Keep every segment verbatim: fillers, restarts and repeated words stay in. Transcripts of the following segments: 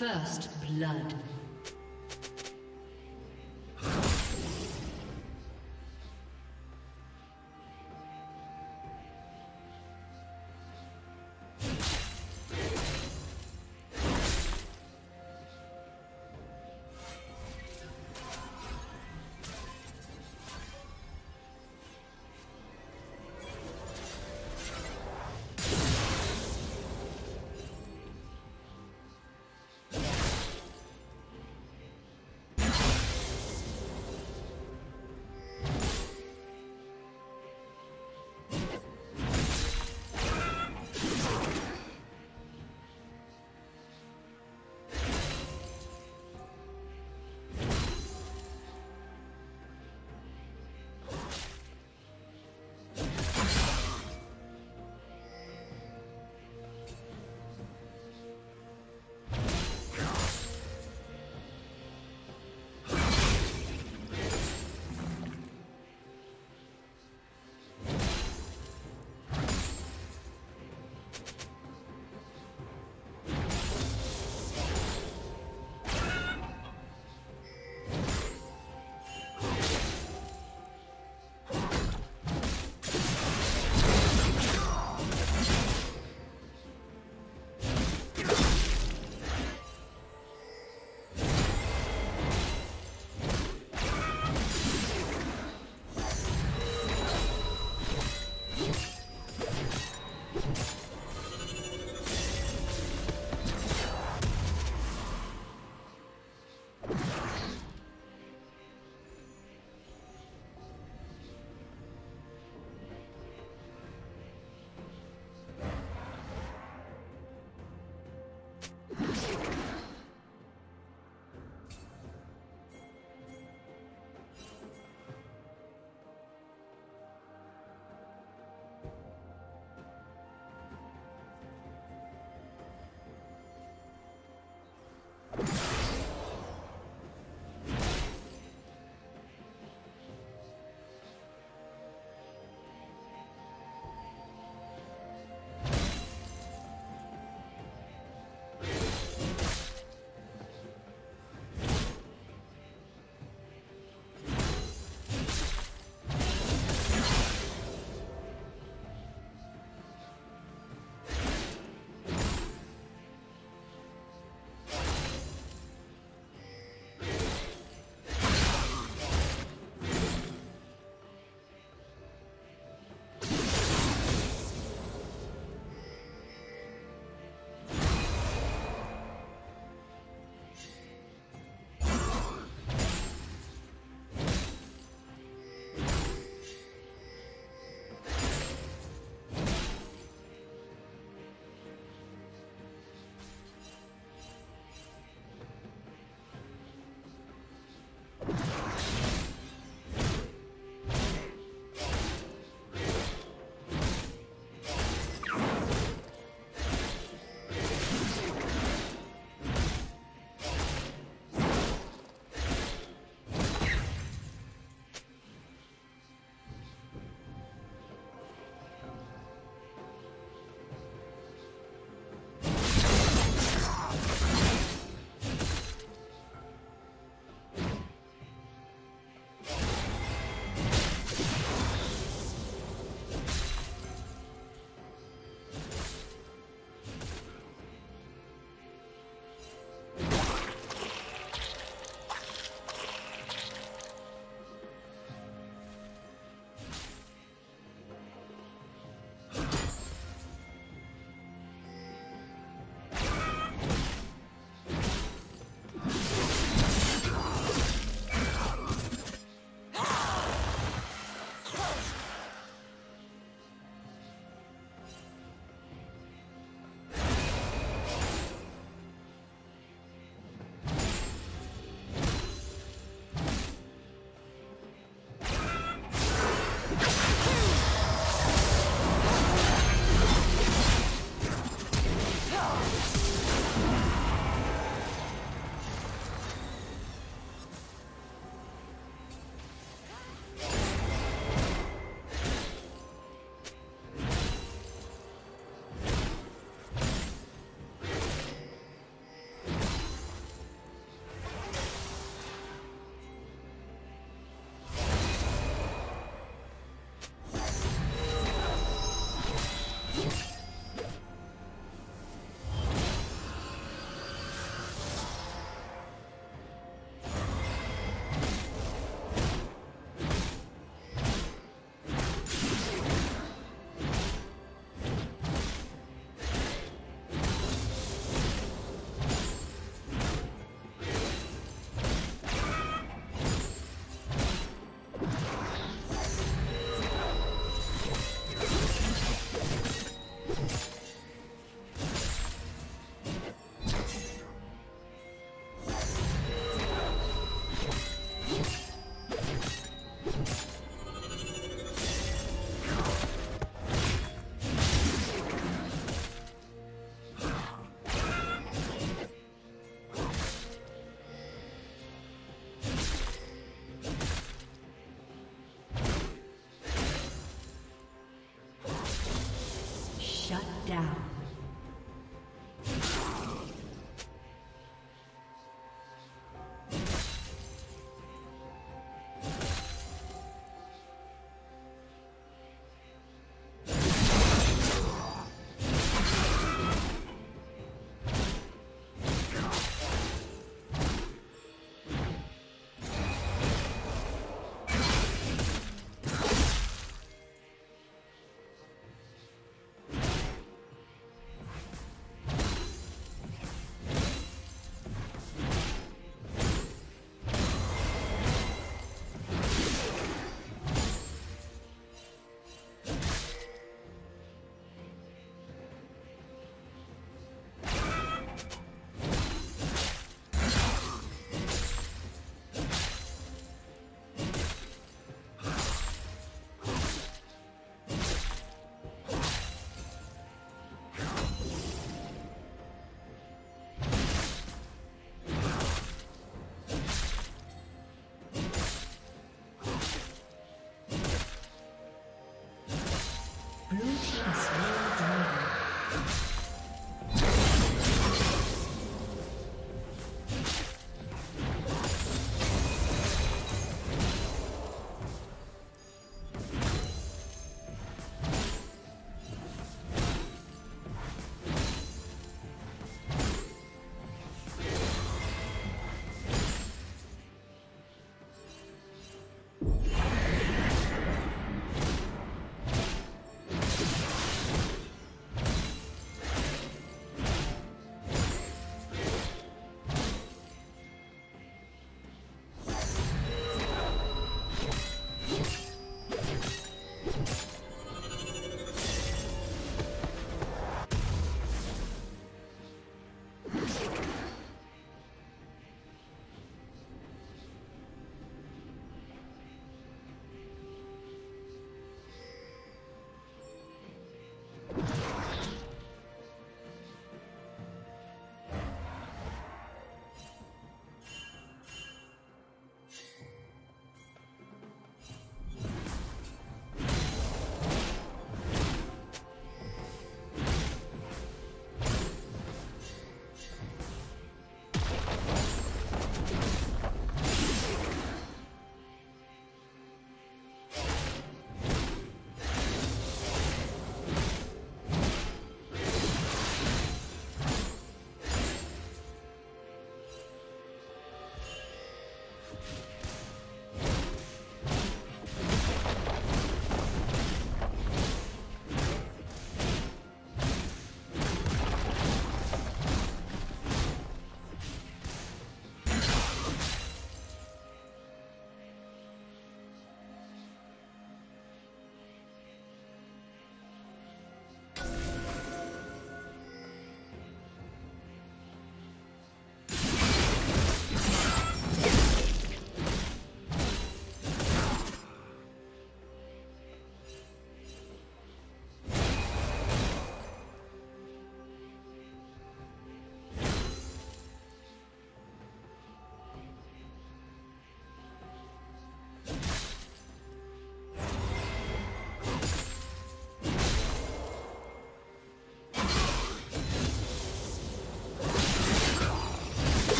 First blood. now.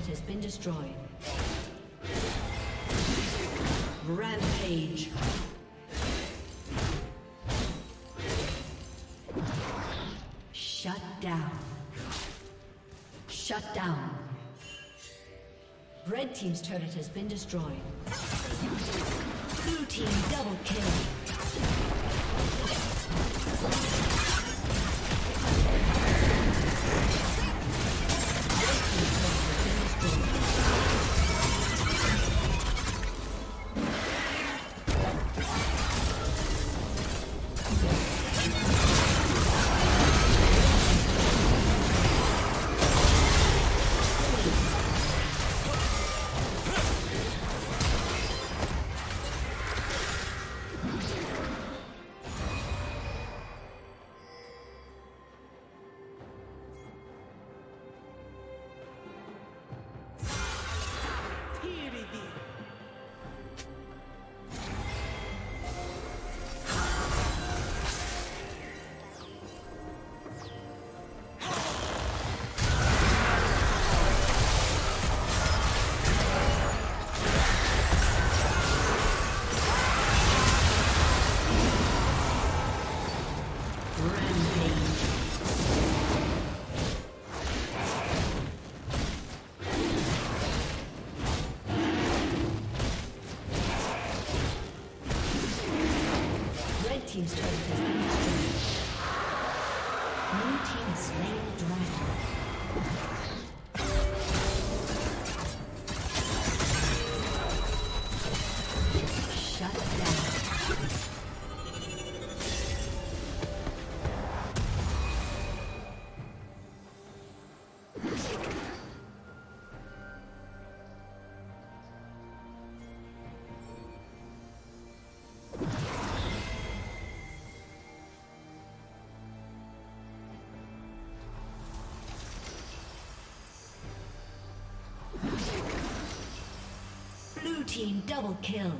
turret has been destroyed. Rampage. Shut down. Shut down. Red team's turret has been destroyed. Blue team double kill. Team's turret has been destroyed. New team slain dragon. Shut down. Team double kill.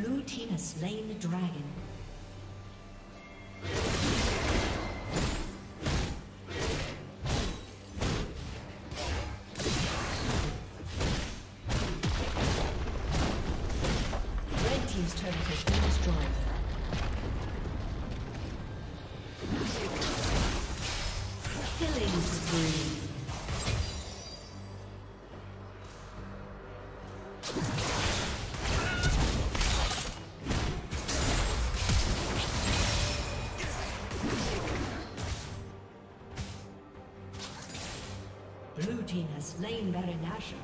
Blue team has slain the dragon. Blue team has slain Baron Nashor.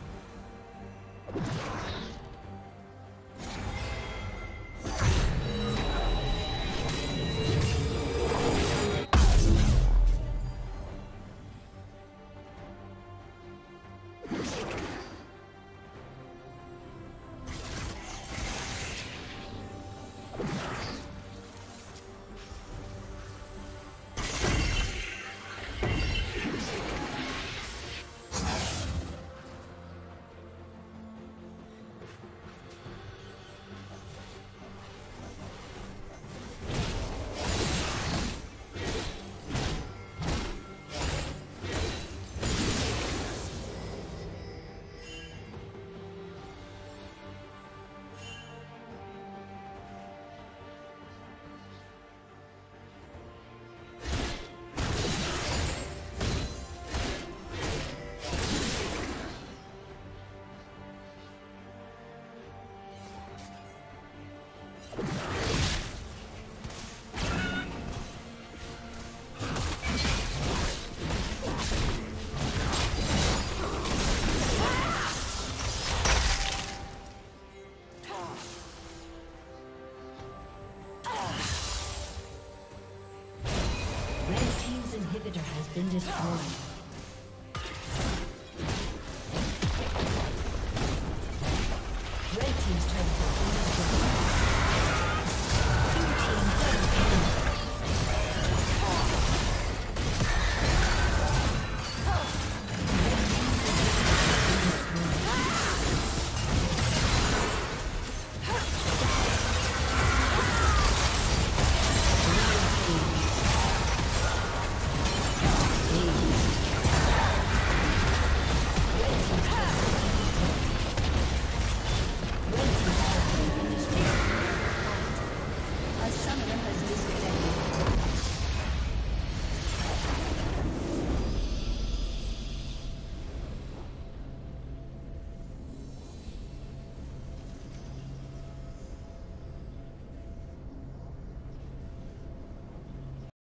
Inhibitor has been destroyed.